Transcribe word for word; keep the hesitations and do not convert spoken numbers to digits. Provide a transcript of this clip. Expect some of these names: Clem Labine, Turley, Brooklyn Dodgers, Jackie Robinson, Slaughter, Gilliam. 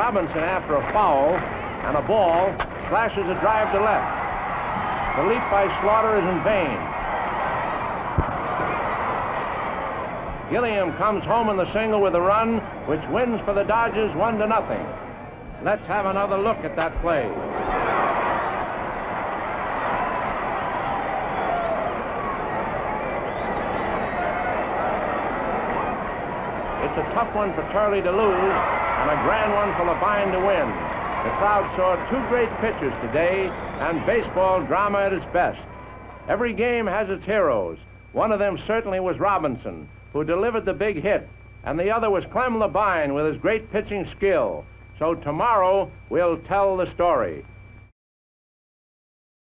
Robinson, after a foul and a ball, flashes a drive to left. The leap by Slaughter is in vain. Gilliam comes home in the single with a run, which wins for the Dodgers one to nothing. Let's have another look at that play. It's a tough one for Turley to lose and a grand one for Labine to win. The crowd saw two great pitchers today, and baseball drama at its best. Every game has its heroes. One of them certainly was Robinson, who delivered the big hit, and the other was Clem Labine with his great pitching skill. So tomorrow, we'll tell the story.